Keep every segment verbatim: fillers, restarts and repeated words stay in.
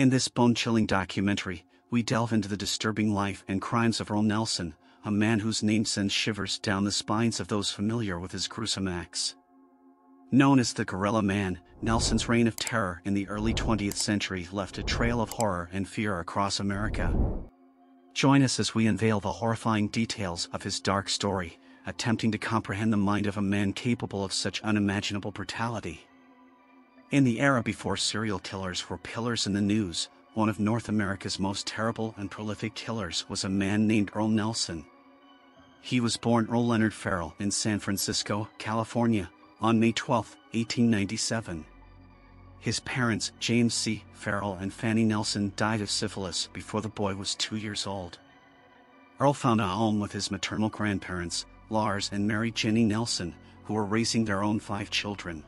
In this bone-chilling documentary, we delve into the disturbing life and crimes of Earle Nelson, a man whose name sends shivers down the spines of those familiar with his gruesome acts. Known as the Gorilla Man, Nelson's reign of terror in the early twentieth century left a trail of horror and fear across America. Join us as we unveil the horrifying details of his dark story, attempting to comprehend the mind of a man capable of such unimaginable brutality. In the era before serial killers were pillars in the news, one of North America's most terrible and prolific killers was a man named Earle Nelson. He was born Earle Leonard Ferral in San Francisco, California, on May twelfth, eighteen ninety-seven. His parents, James C. Farrell and Fanny Nelson, died of syphilis before the boy was two years old. Earle found a home with his maternal grandparents, Lars and Mary Jenny Nelson, who were raising their own five children.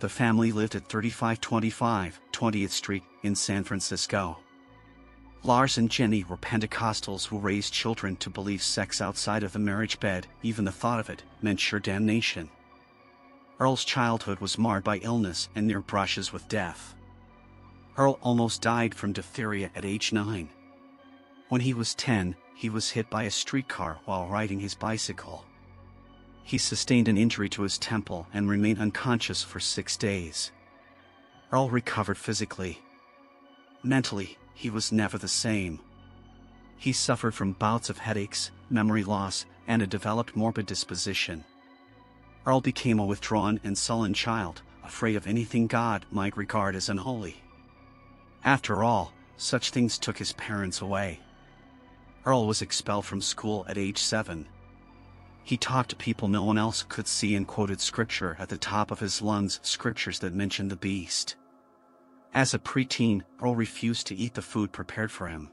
The family lived at thirty-five twenty-five twentieth Street in San Francisco. Lars and Jenny were Pentecostals who raised children to believe sex outside of the marriage bed, even the thought of it, meant sure damnation. Earle's childhood was marred by illness and near brushes with death. Earle almost died from diphtheria at age nine. When he was ten, he was hit by a streetcar while riding his bicycle. He sustained an injury to his temple and remained unconscious for six days. Earle recovered physically. Mentally, he was never the same. He suffered from bouts of headaches, memory loss, and a developed morbid disposition. Earle became a withdrawn and sullen child, afraid of anything God might regard as unholy. After all, such things took his parents away. Earle was expelled from school at age seven. He talked to people no one else could see and quoted scripture at the top of his lungs, scriptures that mentioned the beast. As a preteen, Earle refused to eat the food prepared for him.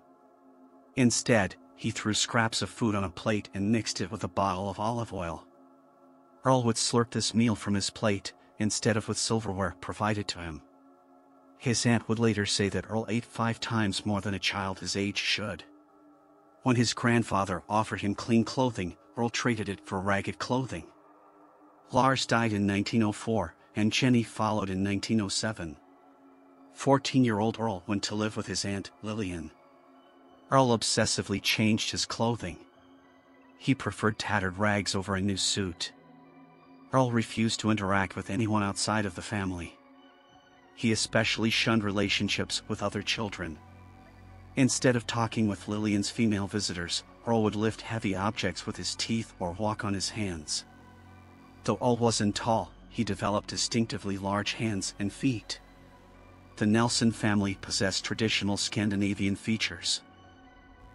Instead, he threw scraps of food on a plate and mixed it with a bottle of olive oil. Earle would slurp this meal from his plate, instead of with silverware provided to him. His aunt would later say that Earle ate five times more than a child his age should. When his grandfather offered him clean clothing, Earle traded it for ragged clothing. Lars died in nineteen oh four, and Jenny followed in nineteen oh seven. Fourteen-year-old Earle went to live with his aunt, Lillian. Earle obsessively changed his clothing. He preferred tattered rags over a new suit. Earle refused to interact with anyone outside of the family. He especially shunned relationships with other children. Instead of talking with Lillian's female visitors, Earle would lift heavy objects with his teeth or walk on his hands. Though Earle wasn't tall, he developed distinctively large hands and feet. The Nelson family possessed traditional Scandinavian features.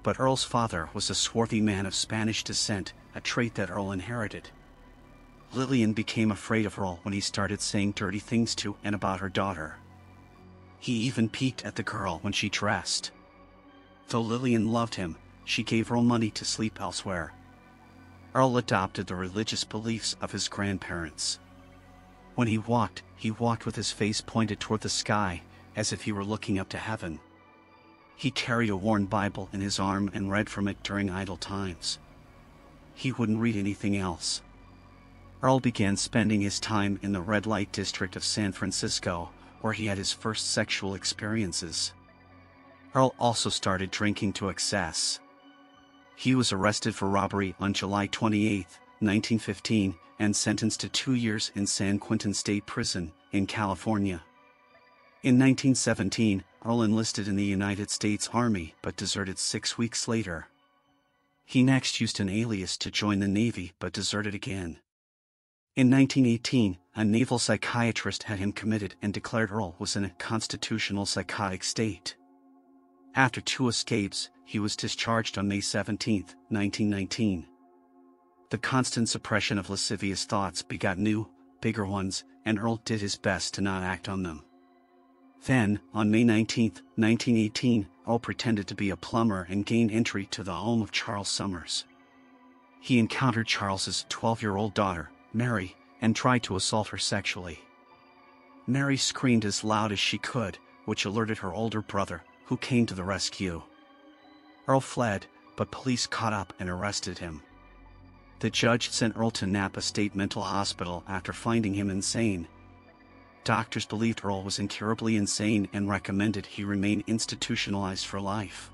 But Earle's father was a swarthy man of Spanish descent, a trait that Earle inherited. Lillian became afraid of Earle when he started saying dirty things to and about her daughter. He even peeked at the girl when she dressed. Though Lillian loved him, she gave Earle money to sleep elsewhere. Earle adopted the religious beliefs of his grandparents. When he walked, he walked with his face pointed toward the sky, as if he were looking up to heaven. He carried a worn Bible in his arm and read from it during idle times. He wouldn't read anything else. Earle began spending his time in the red light district of San Francisco, where he had his first sexual experiences. Earle also started drinking to excess. He was arrested for robbery on July twenty-eighth, nineteen fifteen, and sentenced to two years in San Quentin State Prison, in California. In nineteen seventeen, Earle enlisted in the United States Army but deserted six weeks later. He next used an alias to join the Navy but deserted again. In nineteen eighteen, a naval psychiatrist had him committed and declared Earle was in a constitutional psychotic state. After two escapes, he was discharged on May seventeenth, nineteen nineteen. The constant suppression of lascivious thoughts begot new, bigger ones, and Earle did his best to not act on them. Then, on May nineteenth, nineteen eighteen, Earle pretended to be a plumber and gained entry to the home of Charles Summers. He encountered Charles's twelve-year-old daughter, Mary, and tried to assault her sexually. Mary screamed as loud as she could, which alerted her older brother, who came to the rescue. Earle fled, but police caught up and arrested him. The judge sent Earle to Napa State Mental Hospital after finding him insane. Doctors believed Earle was incurably insane and recommended he remain institutionalized for life.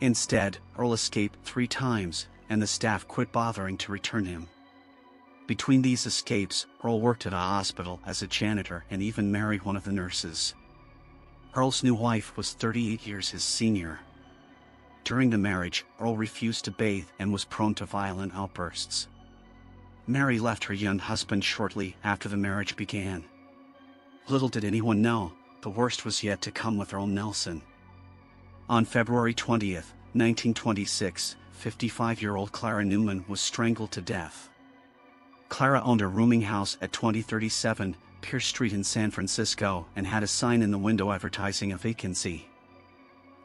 Instead, Earle escaped three times, and the staff quit bothering to return him. Between these escapes, Earle worked at a hospital as a janitor and even married one of the nurses. Earle's new wife was thirty-eight years his senior. During the marriage, Earle refused to bathe and was prone to violent outbursts. Mary left her young husband shortly after the marriage began. Little did anyone know, the worst was yet to come with Earle Nelson. On February twentieth, nineteen twenty-six, fifty-five-year-old Clara Newman was strangled to death. Clara owned a rooming house at twenty thirty-seven Pierce Street in San Francisco and had a sign in the window advertising a vacancy.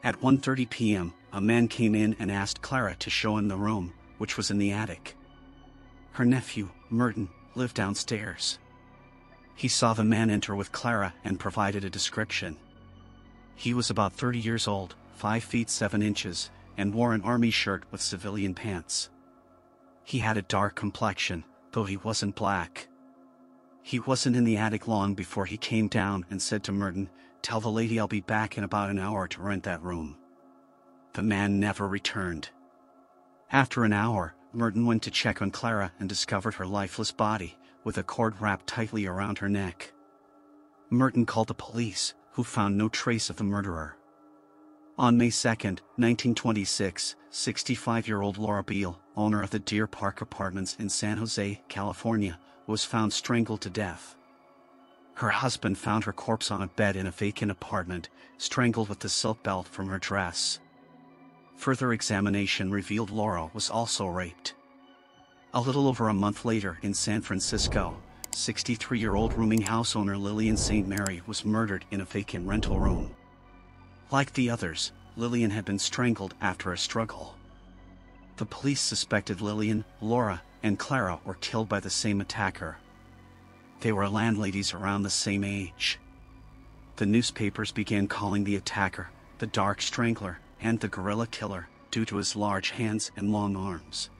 At one thirty p m, a man came in and asked Clara to show him the room, which was in the attic. Her nephew, Merton, lived downstairs. He saw the man enter with Clara and provided a description. He was about thirty years old, five feet seven inches, and wore an army shirt with civilian pants. He had a dark complexion, though he wasn't black. He wasn't in the attic long before he came down and said to Merton, "Tell the lady I'll be back in about an hour to rent that room." The man never returned. After an hour, Merton went to check on Clara and discovered her lifeless body, with a cord wrapped tightly around her neck. Merton called the police, who found no trace of the murderer. On May second, nineteen twenty-six, sixty-five-year-old Laura Beale, owner of the Deer Park Apartments in San Jose, California, was found strangled to death. Her husband found her corpse on a bed in a vacant apartment, strangled with the silk belt from her dress. Further examination revealed Laura was also raped. A little over a month later in San Francisco, sixty-three-year-old rooming house owner Lillian Saint Mary was murdered in a vacant rental room. Like the others, Lillian had been strangled after a struggle. The police suspected Lillian, Laura, and Clara were killed by the same attacker. They were landladies around the same age. The newspapers began calling the attacker the Dark Strangler and the Gorilla Killer due to his large hands and long arms.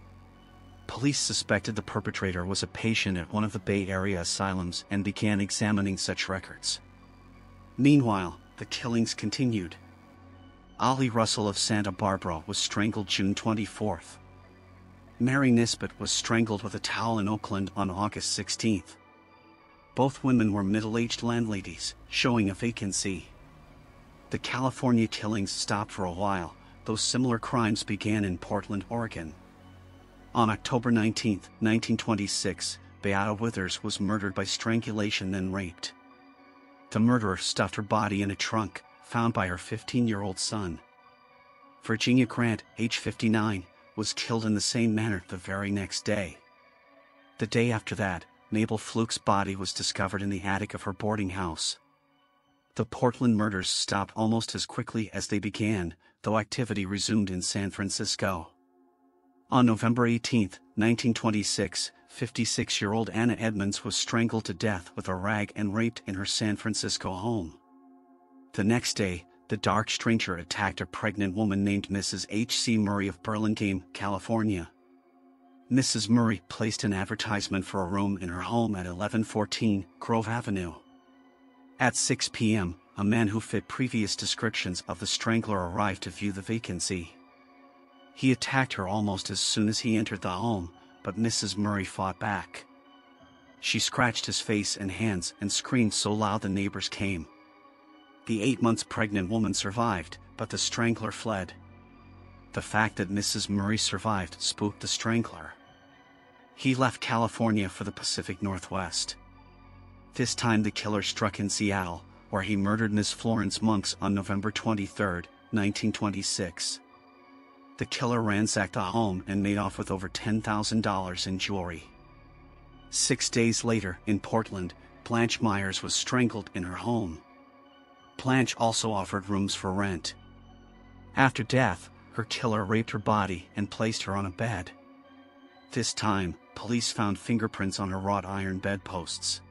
Police suspected the perpetrator was a patient at one of the Bay Area asylums and began examining such records. Meanwhile, the killings continued. Ollie Russell of Santa Barbara was strangled June twenty-fourth. Mary Nispet was strangled with a towel in Oakland on August sixteenth. Both women were middle-aged landladies, showing a vacancy. The California killings stopped for a while, though similar crimes began in Portland, Oregon. On October nineteenth, nineteen twenty-six, Beata Withers was murdered by strangulation and raped. The murderer stuffed her body in a trunk, found by her fifteen-year-old son. Virginia Grant, age fifty-nine, was killed in the same manner the very next day. The day after that, Mabel Fluke's body was discovered in the attic of her boarding house. The Portland murders stopped almost as quickly as they began, though activity resumed in San Francisco. On November eighteenth, nineteen twenty-six, fifty-six-year-old Anna Edmonds was strangled to death with a rag and raped in her San Francisco home. The next day, the Dark Stranger attacked a pregnant woman named Missus H C Murray of Burlingame, California. Missus Murray placed an advertisement for a room in her home at eleven fourteen Grove Avenue. At six p m, a man who fit previous descriptions of the strangler arrived to view the vacancy. He attacked her almost as soon as he entered the home, but Missus Murray fought back. She scratched his face and hands and screamed so loud the neighbors came. The eight months pregnant woman survived, but the strangler fled. The fact that Missus Murray survived spooked the strangler. He left California for the Pacific Northwest. This time the killer struck in Seattle, where he murdered Miss Florence Monks on November twenty-third, nineteen twenty-six. The killer ransacked the home and made off with over ten thousand dollars in jewelry. Six days later, in Portland, Blanche Myers was strangled in her home. Blanche also offered rooms for rent. After death, her killer raped her body and placed her on a bed. This time, police found fingerprints on her wrought iron bedposts.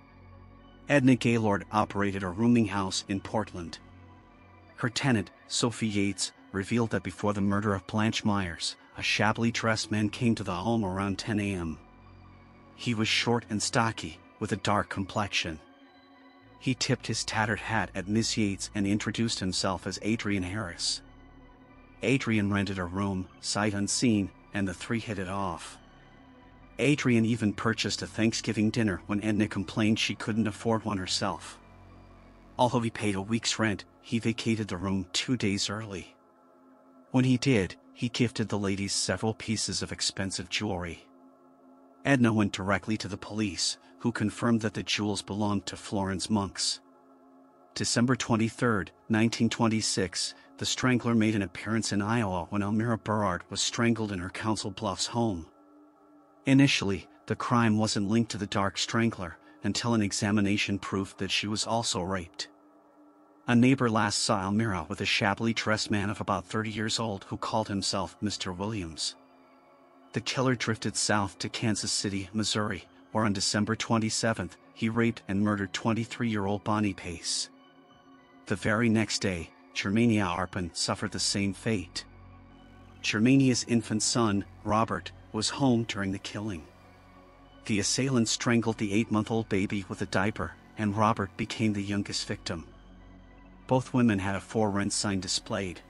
Edna Gaylord operated a rooming house in Portland. Her tenant, Sophie Yates, revealed that before the murder of Blanche Myers, a shabbily dressed man came to the home around ten a m He was short and stocky, with a dark complexion. He tipped his tattered hat at Miss Yates and introduced himself as Adrian Harris. Adrian rented a room, sight unseen, and the three hit it off. Adrian even purchased a Thanksgiving dinner when Edna complained she couldn't afford one herself. Although he paid a week's rent, he vacated the room two days early. When he did, he gifted the ladies several pieces of expensive jewelry. Edna went directly to the police, who confirmed that the jewels belonged to Florence Monks. December twenty-third, nineteen twenty-six, the strangler made an appearance in Iowa when Elmira Burrard was strangled in her Council Bluffs home. Initially, the crime wasn't linked to the dark strangler, until an examination proved that she was also raped. A neighbor last saw Elmira with a shabbily dressed man of about thirty years old who called himself Mister Williams. The killer drifted south to Kansas City, Missouri, where on December twenty-seventh, he raped and murdered twenty-three-year-old Bonnie Pace. The very next day, Germania Arpin suffered the same fate. Germania's infant son, Robert, was home during the killing. The assailant strangled the eight-month-old baby with a diaper, and Robert became the youngest victim. Both women had a for-rent sign displayed.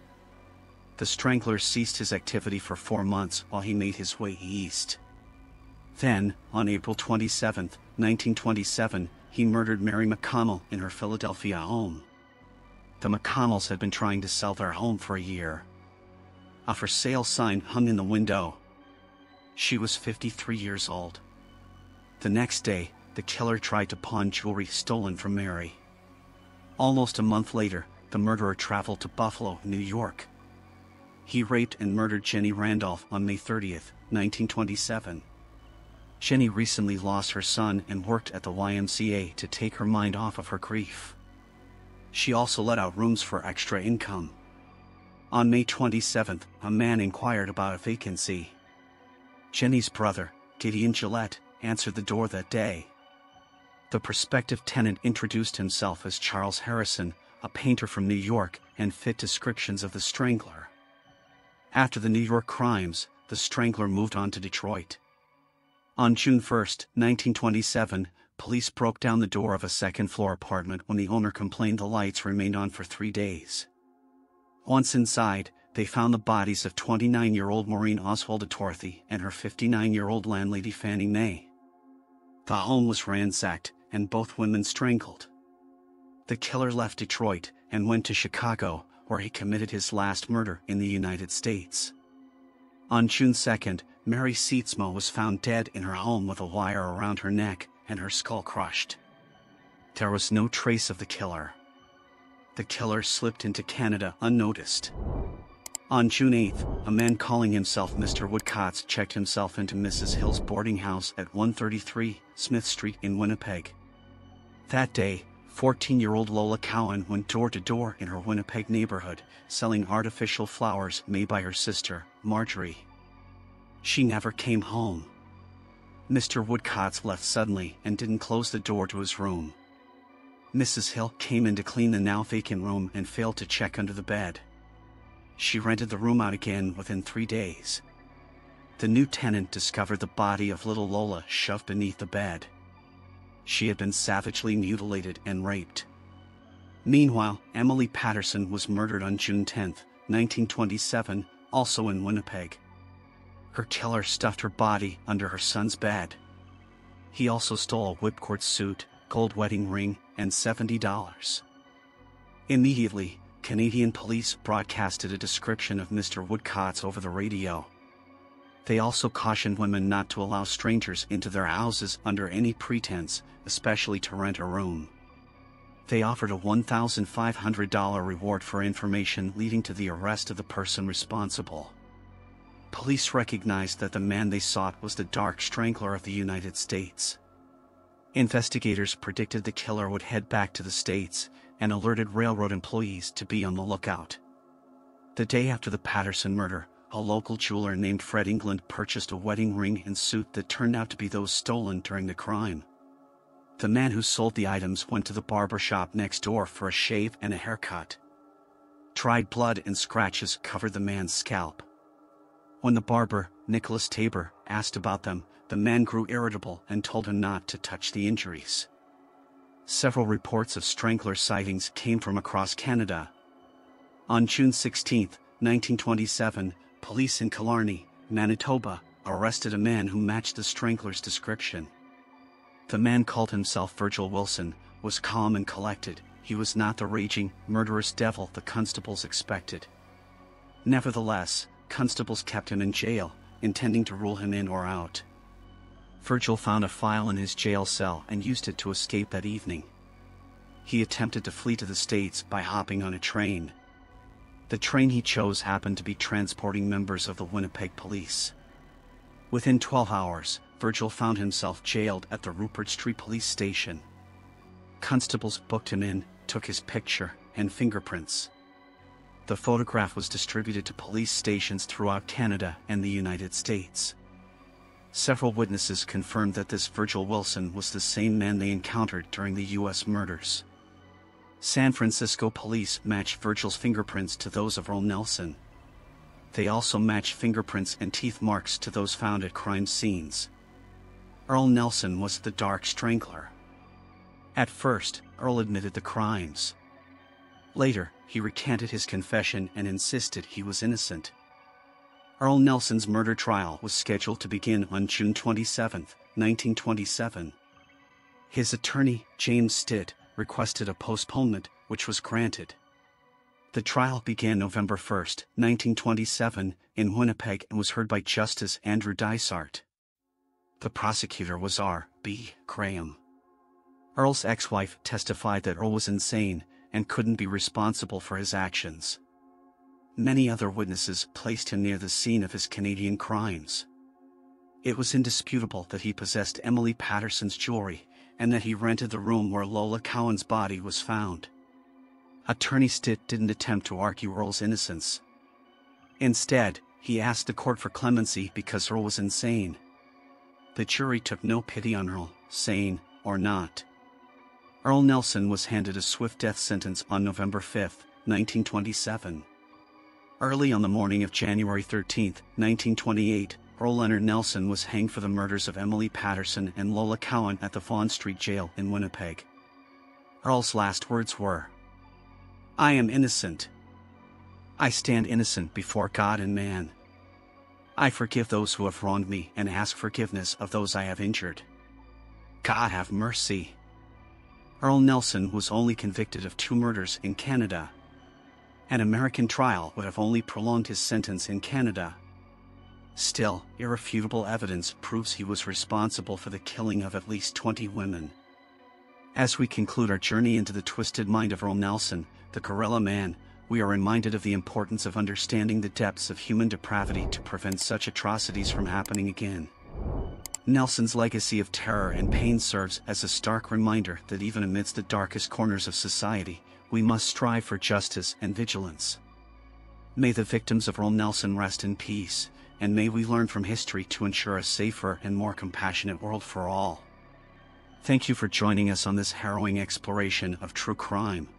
The strangler ceased his activity for four months while he made his way east. Then, on April twenty-seventh, nineteen twenty-seven, he murdered Mary McConnell in her Philadelphia home. The McConnells had been trying to sell their home for a year. A for sale sign hung in the window. She was fifty-three years old. The next day, the killer tried to pawn jewelry stolen from Mary. Almost a month later, the murderer traveled to Buffalo, New York. He raped and murdered Jenny Randolph on May thirtieth, nineteen twenty-seven. Jenny recently lost her son and worked at the Y M C A to take her mind off of her grief. She also let out rooms for extra income. On May twenty-seventh, a man inquired about a vacancy. Jenny's brother, Gideon Gillette, answered the door that day. The prospective tenant introduced himself as Charles Harrison, a painter from New York, and fit descriptions of the strangler. After the New York crimes, the strangler moved on to Detroit. On June first, nineteen twenty-seven, police broke down the door of a second-floor apartment when the owner complained the lights remained on for three days. Once inside, they found the bodies of twenty-nine-year-old Maureen Oswald-Atorthy and her fifty-nine-year-old landlady Fanny May. The home was ransacked, and both women strangled. The killer left Detroit and went to Chicago, where he committed his last murder in the United States. On June second, Mary Seetzma was found dead in her home with a wire around her neck and her skull crushed. There was no trace of the killer. The killer slipped into Canada unnoticed. On June eighth, a man calling himself Mister Woodcotts checked himself into Missus Hill's boarding house at one thirty-three Smith Street in Winnipeg. That day, fourteen-year-old Lola Cowan went door-to-door in her Winnipeg neighborhood, selling artificial flowers made by her sister, Marjorie. She never came home. Mister Woodcotts left suddenly and didn't close the door to his room. Missus Hill came in to clean the now-vacant room and failed to check under the bed. She rented the room out again within three days. The new tenant discovered the body of little Lola shoved beneath the bed. She had been savagely mutilated and raped. Meanwhile, Emily Patterson was murdered on June tenth, nineteen twenty-seven, also in Winnipeg. Her killer stuffed her body under her son's bed. He also stole a whipcord suit, gold wedding ring, and seventy dollars. Immediately, Canadian police broadcasted a description of Mister Woodcotts over the radio. They also cautioned women not to allow strangers into their houses under any pretense, especially to rent a room. They offered a one thousand five hundred dollars reward for information leading to the arrest of the person responsible. Police recognized that the man they sought was the dark strangler of the United States. Investigators predicted the killer would head back to the States, and alerted railroad employees to be on the lookout. The day after the Patterson murder, a local jeweler named Fred England purchased a wedding ring and suit that turned out to be those stolen during the crime. The man who sold the items went to the barber shop next door for a shave and a haircut. Dried blood and scratches covered the man's scalp. When the barber, Nicholas Tabor, asked about them, the man grew irritable and told him not to touch the injuries. several reports of strangler sightings came from across Canada. On June sixteenth, nineteen twenty-seven, police in Killarney, Manitoba, arrested a man who matched the strangler's description. The man called himself Virgil Wilson, was calm and collected. He was not the raging, murderous devil the constables expected. Nevertheless, constables kept him in jail, intending to rule him in or out. Virgil found a file in his jail cell and used it to escape that evening. He attempted to flee to the States by hopping on a train. The train he chose happened to be transporting members of the Winnipeg police. Within twelve hours, Virgil found himself jailed at the Rupert Street Police Station. Constables booked him in, took his picture and fingerprints. The photograph was distributed to police stations throughout Canada and the United States. Several witnesses confirmed that this Virgil Wilson was the same man they encountered during the U S murders. San Francisco police matched Virgil's fingerprints to those of Earle Nelson. They also matched fingerprints and teeth marks to those found at crime scenes. Earle Nelson was the dark strangler. At first, Earle admitted the crimes. Later, he recanted his confession and insisted he was innocent. Earle Nelson's murder trial was scheduled to begin on June twenty-seventh, nineteen twenty-seven. His attorney, James Stitt, requested a postponement, which was granted. The trial began November first, nineteen twenty-seven, in Winnipeg and was heard by Justice Andrew Dysart. The prosecutor was R B Graham. Earle's ex-wife testified that Earle was insane and couldn't be responsible for his actions. Many other witnesses placed him near the scene of his Canadian crimes. It was indisputable that he possessed Emily Patterson's jewelry and that he rented the room where Lola Cowan's body was found. Attorney Stitt didn't attempt to argue Earle's innocence. Instead, he asked the court for clemency because Earle was insane. The jury took no pity on Earle, sane or not. Earle Nelson was handed a swift death sentence on November fifth, nineteen twenty-seven. Early on the morning of January thirteenth, nineteen twenty-eight, Earle Leonard Nelson was hanged for the murders of Emily Patterson and Lola Cowan at the Vaughan Street Jail in Winnipeg. Earle's last words were, "I am innocent. I stand innocent before God and man. I forgive those who have wronged me and ask forgiveness of those I have injured. God have mercy." Earle Nelson was only convicted of two murders in Canada. An American trial would have only prolonged his sentence in Canada. Still, irrefutable evidence proves he was responsible for the killing of at least twenty women. As we conclude our journey into the twisted mind of Earle Nelson, the gorilla man, we are reminded of the importance of understanding the depths of human depravity to prevent such atrocities from happening again. Nelson's legacy of terror and pain serves as a stark reminder that even amidst the darkest corners of society, we must strive for justice and vigilance. May the victims of Earle Nelson rest in peace, and may we learn from history to ensure a safer and more compassionate world for all. Thank you for joining us on this harrowing exploration of true crime.